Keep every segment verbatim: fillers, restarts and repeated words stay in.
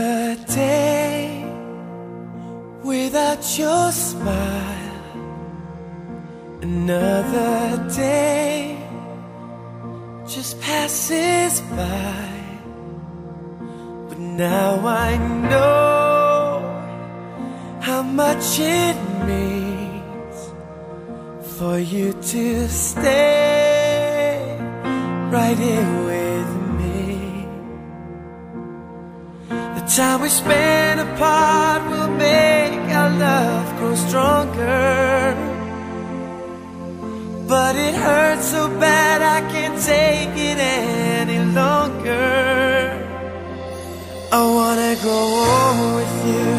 another day without your smile, another day just passes by. But now I know how much it means for you to stay right here with me. The time we spend apart will make our love grow stronger, but it hurts so bad I can't take it any longer. I wanna go home with you,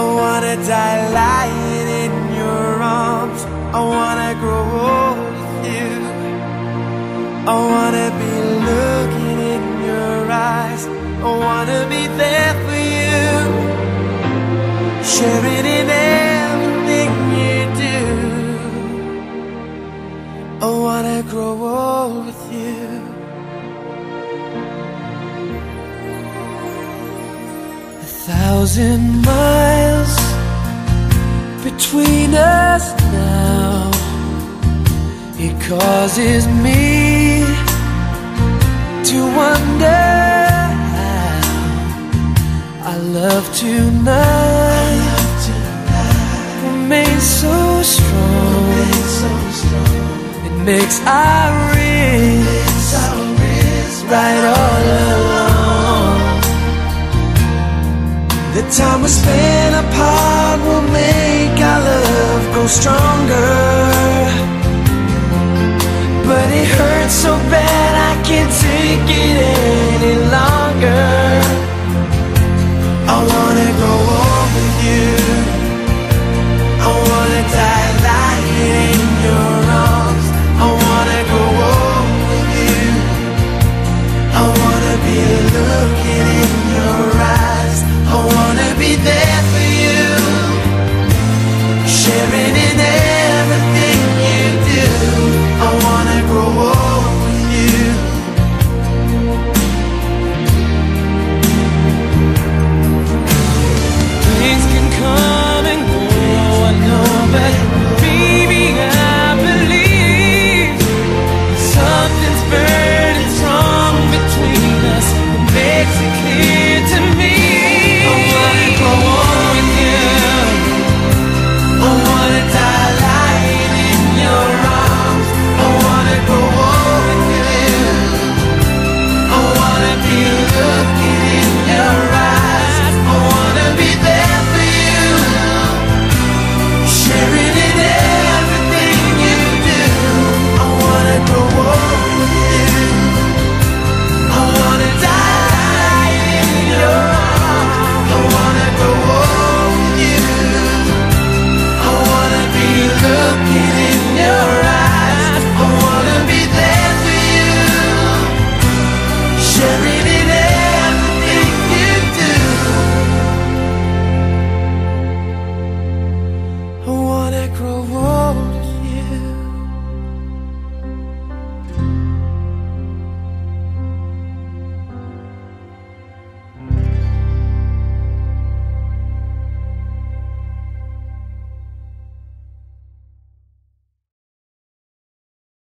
I wanna die lying in your arms. I wanna grow old with you, I wanna be looking in your eyes. I wanna be there for you, sharing in everything you do. I wanna grow old with you. A thousand miles between us now, it causes me to wonder how our love tonight remains so strong. It makes our wrists right all along. The time we spend apart will make our love grow stronger, but it hurts so bad I can't take it anymore.